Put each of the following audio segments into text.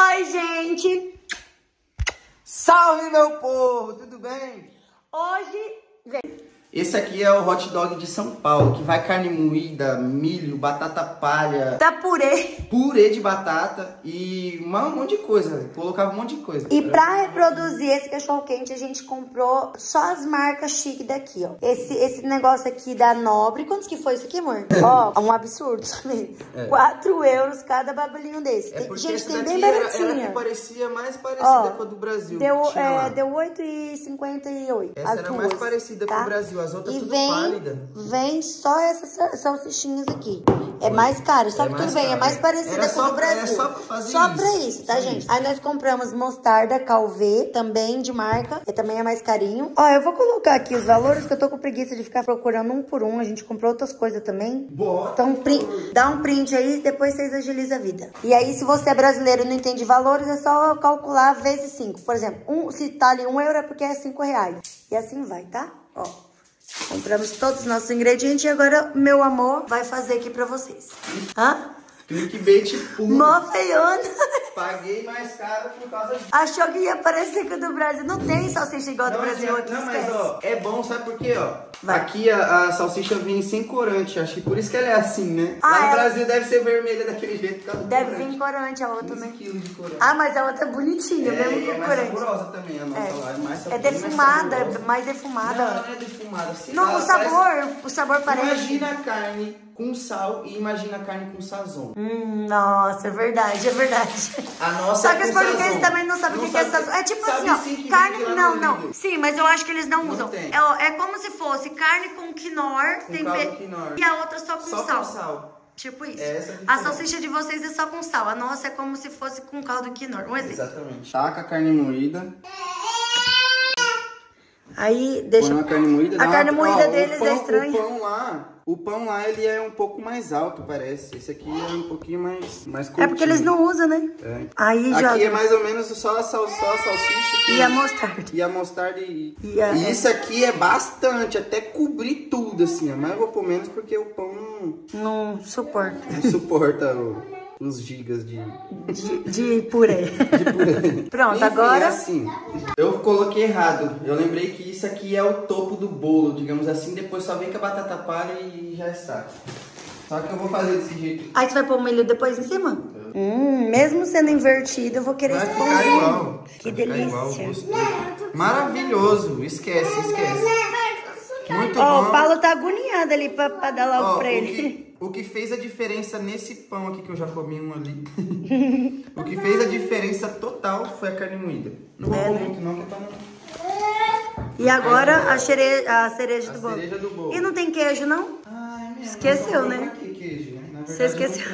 Oi, gente! Salve, meu povo! Tudo bem? Hoje... Esse aqui é o hot dog de São Paulo, que vai carne moída, milho, batata palha... Tá purê! Purê de batata e um monte de coisa, colocava um monte de coisa. E pra reproduzir esse cachorro quente, a gente comprou só as marcas chique daqui, ó. Esse negócio aqui da Nobre, quantos que foi isso aqui, amor? Ó, um absurdo também. 4 € cada bagulhinho desse. É porque gente, tem bem baratinha. Ela que parecia mais parecida com a do Brasil. Deu 8,58. Essa era mais parecida com o Brasil. As outras tudo pálida. Vem só essas salsichinhas aqui. É mais caro, só que tudo bem, é mais parecida com o Brasil. É só pra fazer isso. Só pra isso, tá, gente? Aí nós compramos mostarda Calvê, também de marca. E também é mais carinho. Ó, eu vou colocar aqui os valores, que eu tô com preguiça de ficar procurando um por um. A gente comprou outras coisas também. Boa. Então, dá um print aí, depois vocês agilizam a vida. E aí, se você é brasileiro e não entende valores, é só calcular vezes 5. Por exemplo, se tá ali 1 € é porque é 5 reais. E assim vai, tá? Ó. Compramos todos os nossos ingredientes e agora meu amor vai fazer aqui pra vocês. Hã? Clickbait puro. Mó feiona. Paguei mais caro por causa disso. Achou que ia parecer que o do Brasil. Não tem salsicha igual do Brasil aqui. Não, mas ó, é bom, sabe por quê, ó? Vai. Aqui a salsicha vem sem corante, acho que por isso que ela é assim, né? Lá no Brasil deve ser vermelha daquele jeito. Deve vir corante, a outra também. 15 kg de corante. Ah, mas a outra é bonitinha, mesmo com corante. É mais saborosa também, a nossa lá. É defumada, é mais defumada. Não, não é defumada. Não, o sabor parece... Imagina a carne com sal e imagina a carne com sazon. Nossa, é verdade, é verdade. A nossa só que os portugueses também não sabem o que é sazon. É tipo assim, ó, carne... Não, não. Sim, mas eu acho que eles não usam. É como se fosse carne com quinoa, e a outra só com sal. Só com sal. Tipo isso. A salsicha de vocês é só com sal. A nossa é como se fosse com caldo quinoa. Um exemplo. Exatamente. Taca a carne moída. Aí, deixa... A carne moída, deles é estranha. O pão lá, ele é um pouco mais alto, parece. Esse aqui é um pouquinho mais curtinho. É porque eles não usam, né? É. Aí já... Aqui é mais ou menos só a salsicha. E a mostarda. E a mostarda e isso aqui é bastante, até cobrir tudo, assim. Mas eu vou pôr menos porque o pão não suporta. Não suporta os gigas de purê. De purê. Pronto, enfim, agora... É assim. Eu coloquei errado. Eu lembrei que isso aqui é o topo do bolo, digamos assim. Depois só vem com a batata palha e já está. Só que eu vou fazer desse jeito. Aí você vai pôr o milho depois em cima? É. Mesmo sendo invertido, eu vou querer escolher. Vai ficar igual. Que delícia. Igual, maravilhoso. Esquece. Muito bom. O Paulo tá agoniado ali pra dar logo pra ele. O que fez a diferença nesse pão aqui, que eu já comi um ali, o que fez a diferença total foi a carne moída. Não vou comer muito não, tá não. E agora a cereja do bolo. E não tem queijo, não? Esqueceu, né? Você esqueceu.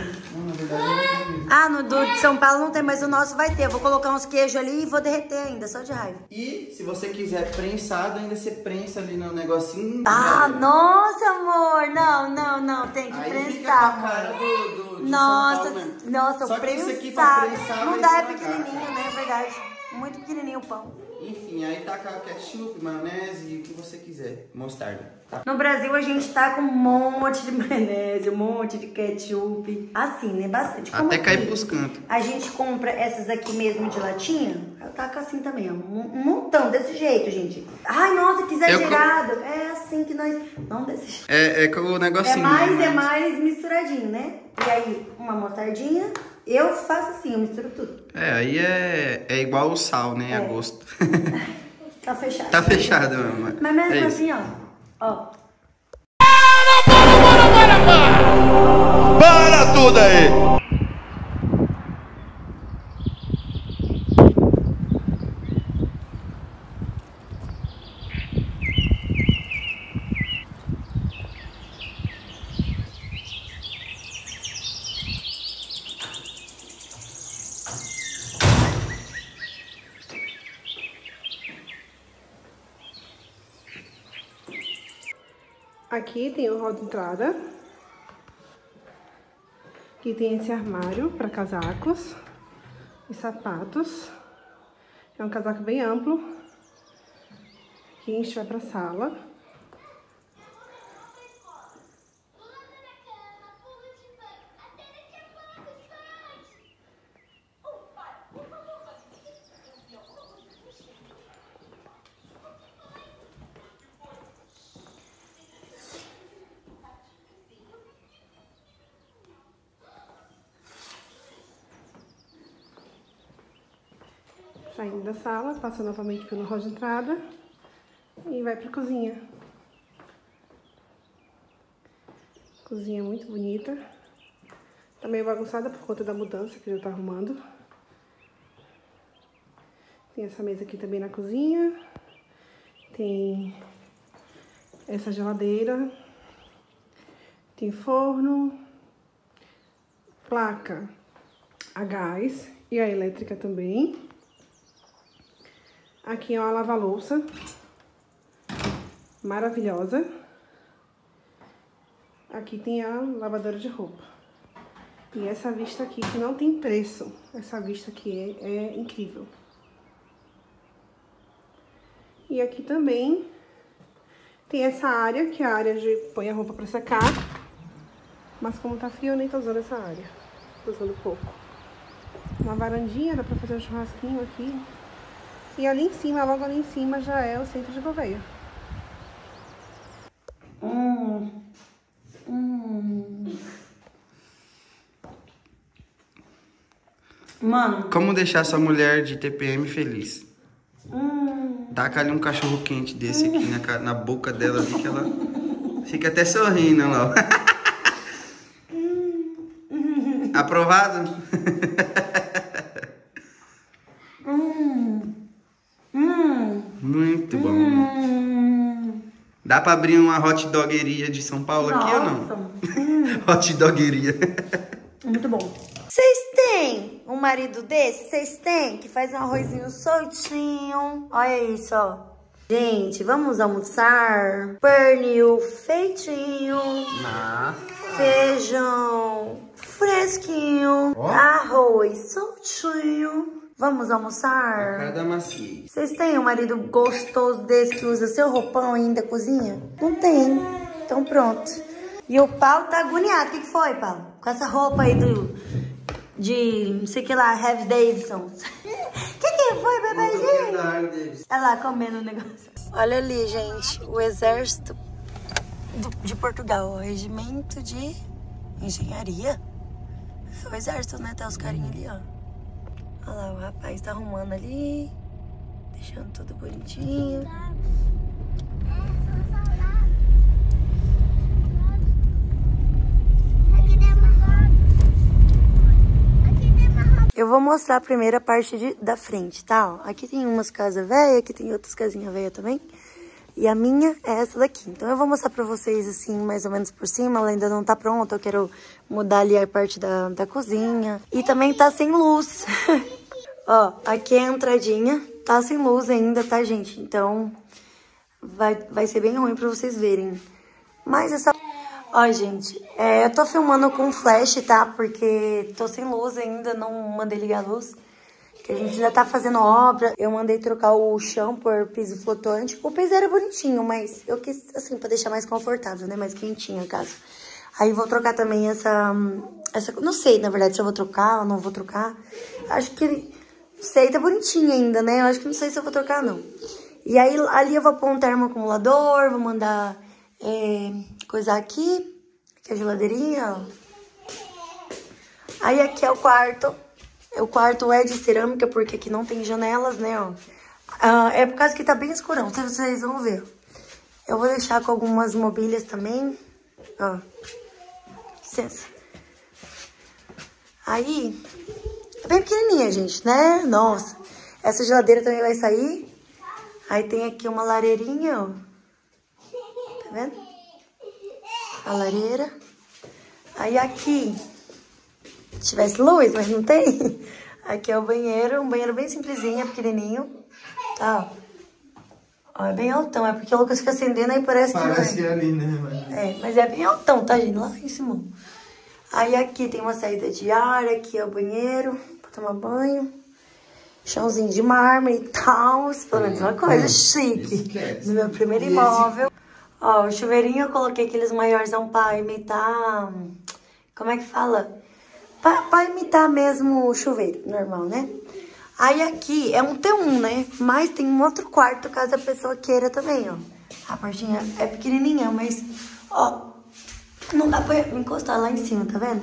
Ah, no do de São Paulo não tem, mas o nosso vai ter. Eu vou colocar uns queijos ali e vou derreter ainda, só de raiva. E se você quiser prensado, ainda você prensa ali no negocinho. Ah, nossa, amor! Não, tem que prensar. Nossa, o prensado. Não dá, é pequenininho, né? É verdade. Muito pequenininho o pão. Enfim, aí taca ketchup, maionese, o que você quiser. Mostarda. Tá. No Brasil, a gente tá com um monte de maionese, um monte de ketchup. Assim, né? Bastante. Como até cair pros cantos. A gente compra essas aqui mesmo de latinha. Eu taco assim também, ó. Um montão, desse jeito, gente. Ai, nossa, que exagerado. É assim que nós... Não desse jeito. É com o negocinho. É mais misturadinho, né? E aí, uma mostardinha. Eu faço assim, eu misturo tudo. Aí é igual o sal, né? A gosto. Tá fechado. Tá fechado, meu amor. Mas mesmo assim, ó. Ó. Para! Para tudo aí! Aqui tem o hall de entrada. Aqui tem esse armário para casacos e sapatos. É um casaco bem amplo. Aqui a gente vai para a sala. saindo da sala, passa novamente pelo hall de entrada e vai para a cozinha. Cozinha muito bonita. Tá meio bagunçada por conta da mudança que já tá arrumando. Tem essa mesa aqui também na cozinha. Tem essa geladeira. Tem forno. Placa a gás e a elétrica também. Aqui é uma lava-louça. Maravilhosa. Aqui tem a lavadora de roupa. E essa vista aqui que não tem preço. Essa vista aqui é incrível. E aqui também tem essa área, que é a área de põe a roupa pra secar. Mas como tá frio, eu nem tô usando essa área. Tô usando pouco. Uma varandinha, dá pra fazer um churrasquinho aqui. E ali em cima, logo ali em cima, já é o centro de Gouveia. Mano. Como deixar essa mulher de TPM feliz? Taca ali um cachorro quente desse aqui na boca dela ali, que ela fica até sorrindo lá. Aprovado? Muito bom. Dá pra abrir uma hot dogueria de São Paulo aqui ou não? Hot dogueria. Muito bom. Vocês têm um marido desse? Vocês têm? Que faz um arrozinho soltinho. Olha isso, ó. Gente, vamos almoçar. Pernil feitinho. Feijão fresquinho. Oh. Arroz soltinho. Vamos almoçar? A cara da macia. Vocês têm um marido gostoso desse que usa seu roupão ainda cozinha? Não tem. Então pronto. E o Paulo tá agoniado. O que foi, Paulo? Com essa roupa aí de não sei o que lá, Heavy Davidson. Que foi, bebezinho? Ela lá comendo o negócio. Olha ali, gente. O exército de Portugal. O regimento de engenharia. O exército, né? Tá os carinhos ali, ó. Olha lá, o rapaz tá arrumando ali, deixando tudo bonitinho. Eu vou mostrar primeiro a parte da frente, tá? Ó, aqui tem umas casas velhas, aqui tem outras casinhas velhas também. E a minha é essa daqui. Então eu vou mostrar pra vocês, assim, mais ou menos por cima. Ela ainda não tá pronta, eu quero mudar ali a parte da cozinha. E também tá sem luz. Ó, aqui é a entradinha. Tá sem luz ainda, tá, gente? Então vai ser bem ruim pra vocês verem. Mas essa... Ó, gente, eu tô filmando com flash, tá? Porque tô sem luz ainda, não mandei ligar a luz. Que a gente já tá fazendo obra. Eu mandei trocar o chão por piso flutuante. O piso era bonitinho, mas eu quis, assim, pra deixar mais confortável, né? Mais quentinho, a casa. Aí vou trocar também essa... Não sei, na verdade, se eu vou trocar ou não vou trocar. Acho que... Não sei, tá bonitinho ainda, né? Eu acho que não sei se eu vou trocar, não. E aí, ali eu vou pôr um termoacumulador. Vou mandar coisar aqui. Aqui a geladeirinha, ó. Aí aqui é o quarto. O quarto é de cerâmica, porque aqui não tem janelas, né, ó. É por causa que tá bem escurão, então vocês vão ver. Eu vou deixar com algumas mobílias também, ó. Licença. Aí, é bem pequenininha, gente, né? Nossa. Essa geladeira também vai sair. Aí tem aqui uma lareirinha, ó. Tá vendo? A lareira. Aí aqui... Se tivesse luz, mas não tem. Aqui é o banheiro, um banheiro bem simplesinho, pequenininho. Tá, ó. É bem altão, é porque o Lucas fica acendendo aí parece que... Parece ali, né? Mas é bem altão, tá, gente? Lá em cima. Aí aqui tem uma saída de ar, aqui é o banheiro, pra tomar banho. Chãozinho de mármore e tal, pelo menos uma coisa chique. No meu primeiro imóvel. Ó, o chuveirinho eu coloquei aqueles maiores, não, pra imitar... Como é que fala? Pra imitar mesmo o chuveiro normal, né? Aí aqui é um T1, né? Mas tem um outro quarto, caso a pessoa queira também, ó. A partinha é pequenininha, mas, ó, não dá pra encostar lá em cima, tá vendo?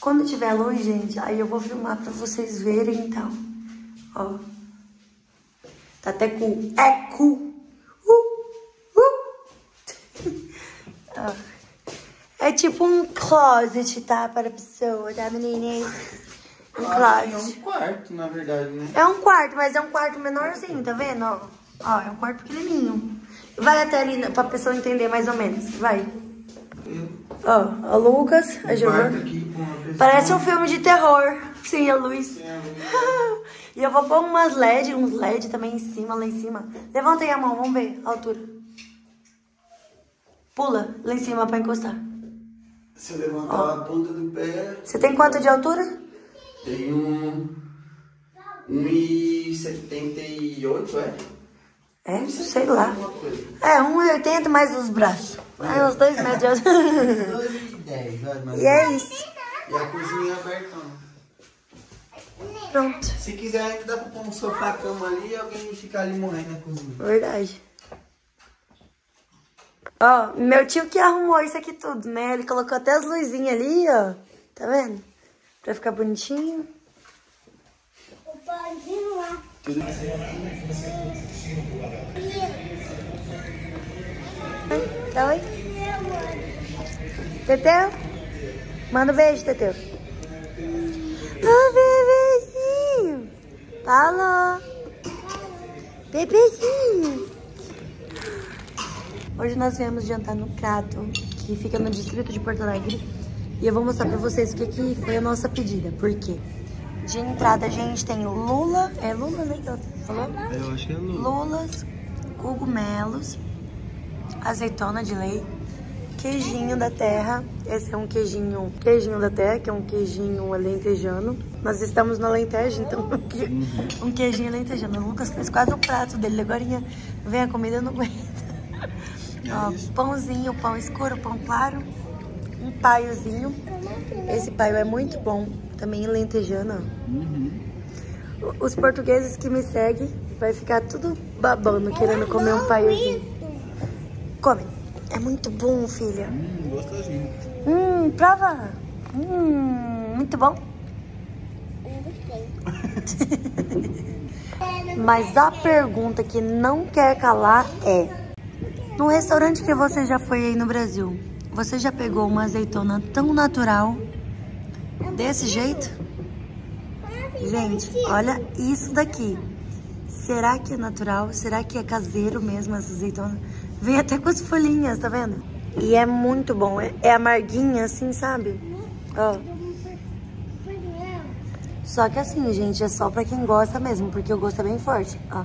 Quando tiver luz, gente, aí eu vou filmar pra vocês verem, então. Ó. Tá até com eco. É tipo um closet, tá? Para a pessoa, tá, menininha? Um closet. É um quarto, na verdade, né? É um quarto, mas é um quarto menorzinho, tá vendo? Ó, ó, é um quarto pequenininho. Vai até ali pra pessoa entender mais ou menos. Vai. Ó, a Lucas, a Giovana. Parece um filme de terror. Sem a luz. Sem a luz. E eu vou pôr umas LED, uns LED também em cima, lá em cima. Levantem a mão, vamos ver a altura. Pula lá em cima pra encostar. Se levantar a ponta do pé... Você tem quanto de altura? Tenho 1,78, é? É, sei lá. É, 1,80 mais os braços. É, uns 2 metros de altura. 2,10. E é isso. E a cozinha abertona. Pronto. Se quiser ainda dá pra pôr um sofá-cama ali e alguém ficar ali morrendo na cozinha. Verdade. Ó, meu tio que arrumou isso aqui tudo, né? Ele colocou até as luzinhas ali, ó. Tá vendo? Pra ficar bonitinho. Tá, oi? Teteu? Manda um beijo, Teteu. Oh, bebezinho. Falou. Bebezinho. Hoje nós viemos jantar no Crato, que fica no distrito de Porto Alegre. E eu vou mostrar pra vocês o que, que foi a nossa pedida. Por quê? De entrada a gente tem lula. É lula, né? Falou? Eu acho que é lula. Lulas, cogumelos, azeitona de lei, queijinho da terra. Esse é um queijinho da terra, que é um queijinho alentejano. Nós estamos no Alentejo, então um queijinho alentejano. O Lucas fez quase o prato dele. Agora vem a comida, eu não aguento. Ó, pãozinho, pão escuro, pão claro. Um paiozinho. Esse paio é muito bom. Também lentejana. Os portugueses que me seguem vai ficar tudo babando, querendo comer um paiozinho. Come. É muito bom, filha. Gostosinho. Prova. Muito bom. Mas a pergunta que não quer calar é... Num restaurante que você já foi aí no Brasil, você já pegou uma azeitona tão natural, desse jeito? Gente, olha isso daqui. Será que é natural? Será que é caseiro mesmo essa azeitona? Vem até com as folhinhas, tá vendo? E é muito bom. É amarguinha assim, sabe? Ó. Só que assim, gente, é só pra quem gosta mesmo, porque o gosto é bem forte. Ó.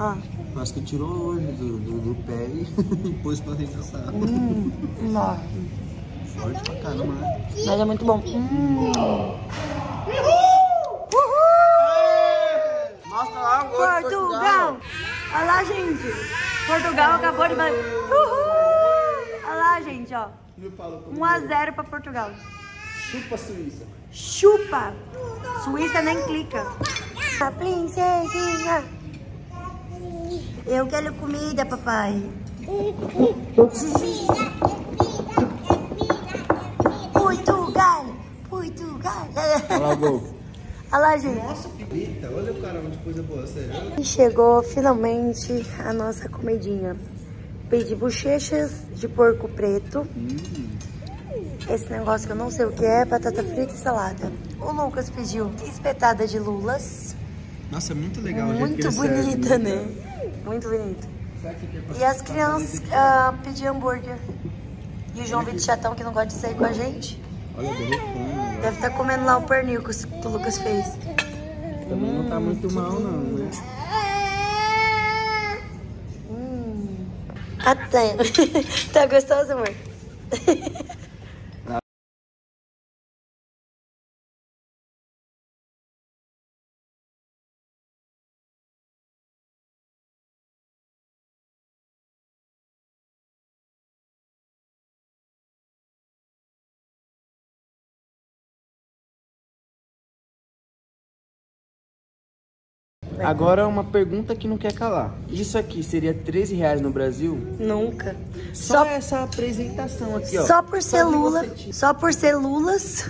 Ó. Acho que tirou hoje do pé e pôs pra dentro da sala. Nossa. Forte pra caramba, né? Mas é muito bom. Uhul! Mostra lá o gosto de Portugal! Olha lá, gente. Portugal acabou de... Uhul! Olha lá, gente, ó. 1-0 pra Portugal. Chupa, Suíça. Chupa! Suíça nem clica. A princesinha... Eu quero comida, papai. Portugal! Portugal! Olha lá, gente. Nossa, que bonita. Olha o caramba de coisa boa, sério. Chegou finalmente a nossa comidinha. Pedi bochechas de porco preto. Esse negócio que eu não sei o que é, batata frita e salada. O Lucas pediu espetada de lulas. Nossa, é muito legal. Muito bonita, né? Muito bonito. E as crianças pediam hambúrguer. E o João Vitor Chatão, que não gosta de sair com a gente, deve estar comendo lá o pernil que o Lucas fez. Também não tá muito mal, não, né? Até. Tá gostoso, amor? Agora uma pergunta que não quer calar. Isso aqui seria R$13 no Brasil? Nunca. Só essa apresentação aqui, ó. Só por celula. Só por celulas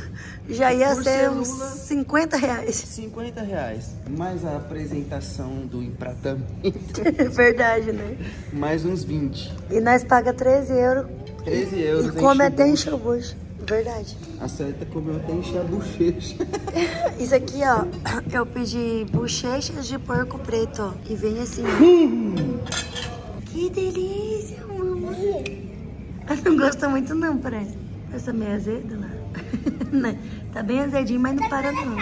já ia ser uns R$50. R$50. Mais a apresentação do empratamento. Verdade, né? Mais uns 20. E nós paga 13 euros. 13 euros. E come até encher o bucho. Verdade. A Santa comeu até encher a bochecha. Isso aqui, ó. Eu pedi bochechas de porco preto, ó. E vem assim. Que delícia, mamãe. Ela não gosta muito não, parece. Essa meio azeda lá. Tá bem azedinho, mas não para não.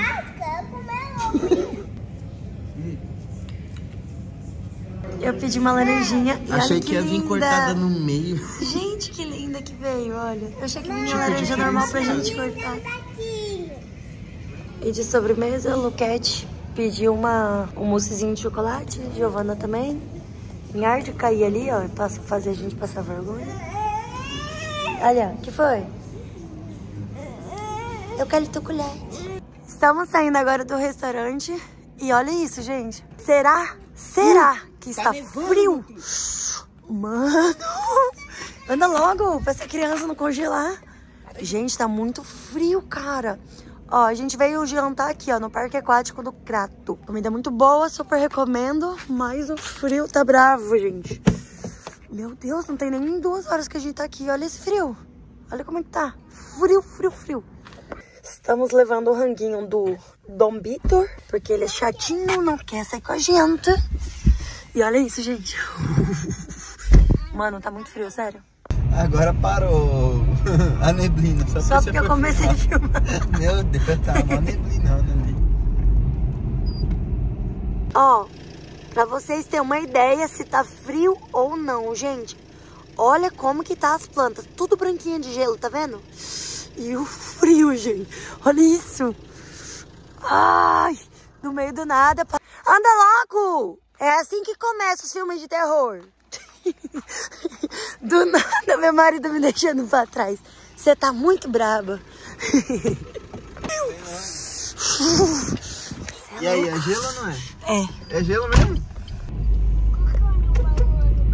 Eu pedi uma laranjinha. Achei que ia vir cortada no meio. Gente, que linda que veio, olha. Eu achei que vinha laranja normal pra gente cortar. E de sobremesa, Luquete pediu um moussezinho de chocolate. Giovana também. Em ar de cair ali, ó, pra fazer a gente passar vergonha. Olha, o que foi? Eu quero chocolate. Estamos saindo agora do restaurante. E olha isso, gente. Será que está frio? Mano! Anda logo, pra essa criança não congelar. Gente, tá muito frio, cara. Ó, a gente veio jantar aqui, ó, no Parque Aquático do Crato. Comida muito boa, super recomendo. Mas o frio tá bravo, gente. Meu Deus, não tem nem 2 horas que a gente tá aqui. Olha esse frio. Olha como é que tá. Frio, frio, frio. Estamos levando o ranguinho do Dom Vitor, porque ele é chatinho, não quer sair com a gente. E olha isso, gente. Mano, tá muito frio, sério. Agora parou a neblina. Só porque eu comecei a filmar. Meu Deus, tá uma neblinona ali. Ó, pra vocês terem uma ideia se tá frio ou não, gente. Olha como que tá as plantas. Tudo branquinha de gelo, tá vendo? E o frio, gente. Olha isso. Ai, no meio do nada. Anda logo! É assim que começa os filmes de terror. Do nada, meu marido me deixando pra trás. Você tá muito braba. E aí, é gelo ou não é? É. É gelo mesmo?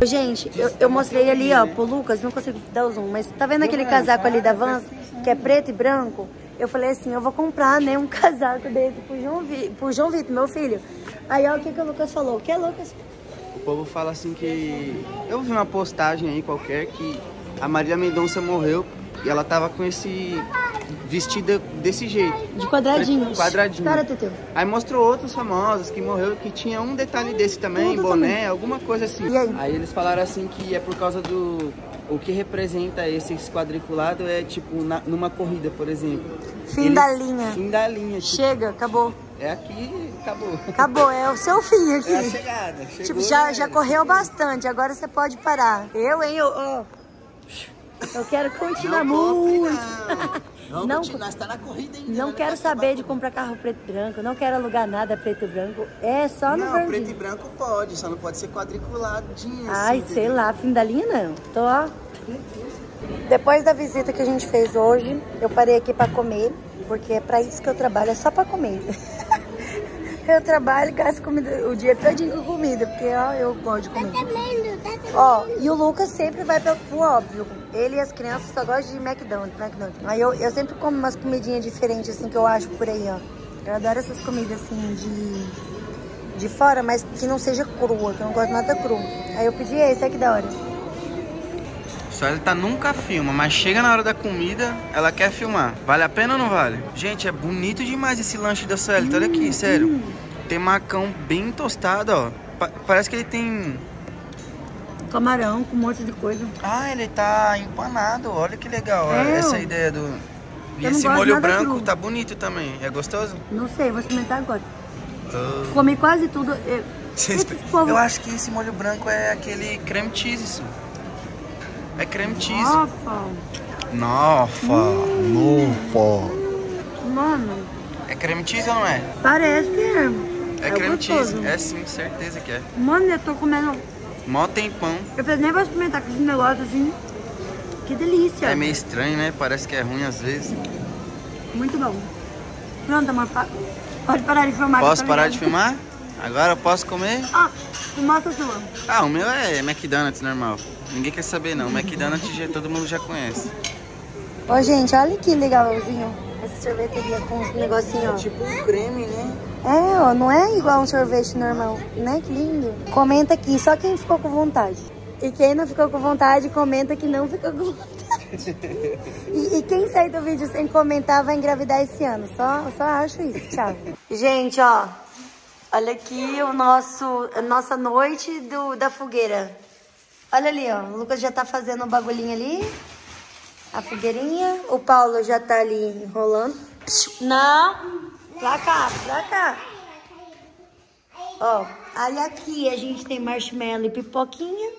Gente, eu mostrei ali, ó, pro Lucas. Não consigo dar o zoom, mas tá vendo aquele casaco ali da Vans? Que é preto e branco. Eu falei assim, eu vou comprar, né, um casaco desse pro João Vitor, meu filho. Aí olha o que que o Lucas falou. O que é, Lucas? O povo fala assim que... Eu vi uma postagem aí qualquer que a Marília Mendonça morreu e ela tava com esse vestido desse jeito. De quadradinho. Quadradinho. Cara, Teteu. Aí mostrou outros famosos que morreu que tinha um detalhe desse também, boné, também. Alguma coisa assim. E aí? Aí eles falaram assim que é por causa do... O que representa esse quadriculado é tipo numa corrida, por exemplo. Fim da linha. Fim da linha. Tipo, chega, acabou. É aqui, acabou. Acabou, é o seu fim aqui. É a chegada. Chegou, tipo, já correu bastante, agora você pode parar. Eu quero continuar muito. Não, continuar, você tá na corrida ainda. Não quero saber de comprar carro preto e branco, não quero alugar nada preto e branco. É só no vermelho. Não, preto e branco pode, só não pode ser quadriculadinho. Ai, assim, sei lá, fim da linha não. Depois da visita que a gente fez hoje, eu parei aqui pra comer, porque é pra isso que eu trabalho, é só pra comer. Eu trabalho e gasto comida, o dia todo com comida, porque ó, eu gosto de comer. Ó, e o Lucas sempre vai pro óbvio. Ele e as crianças só gostam de McDonald's. Aí eu sempre como umas comidinhas diferentes, assim, que eu acho por aí, ó. Eu adoro essas comidas, assim, de fora, mas que não seja crua, que eu não gosto nada cru. Aí eu pedi esse aqui da hora. Só ele tá nunca filma, mas chega na hora da comida, ela quer filmar. Vale a pena ou não vale? Gente, é bonito demais esse lanche da Sueli. Olha aqui, sério. Tem macão bem tostado, ó. Parece que ele tem... Camarão com um monte de coisa. Ah, ele tá empanado. Olha que legal. É, essa ideia do... E esse molho branco tá bonito também. É gostoso? Não sei, vou experimentar agora. Comi quase tudo. Eu acho que esse molho branco é aquele creme cheese, isso. É creme cheese. Nossa. Mano. É creme cheese ou não é? Parece que é. É creme cheese. É sim, certeza que é. Mano, eu tô comendo mó tempão. Eu nem vou experimentar com esse negócio assim. Que delícia. É meio estranho, né? Parece que é ruim às vezes. Muito bom. Pronto, amor. Pode parar de filmar. Posso parar de filmar? Agora eu posso comer? Ah, mostra a sua. Ah, o meu é McDonald's normal. Ninguém quer saber não, o McDonald's já, todo mundo já conhece. Ó, gente, olha que legalzinho essa sorveteria com os negocinhos, ó. É tipo um creme, né? É, ó, não é igual um sorvete normal, né? Que lindo. Comenta aqui, só quem ficou com vontade. E quem não ficou com vontade, comenta que não ficou com vontade. E quem sair do vídeo sem comentar vai engravidar esse ano. Só acho isso, tchau. Gente, ó, olha aqui a nossa noite da fogueira. Olha ali, ó, o Lucas já tá fazendo um bagulhinho ali. A fogueirinha. O Paulo já tá ali enrolando. Não! Pra cá, pra cá. Ó, olha aqui, a gente tem marshmallow e pipoquinha.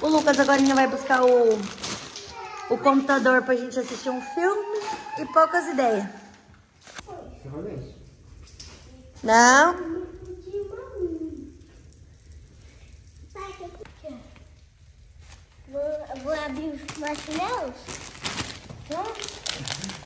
O Lucas agora ainda vai buscar o computador pra gente assistir um filme. E poucas ideias. Não. Vou abrir os marshmallows. Vamos?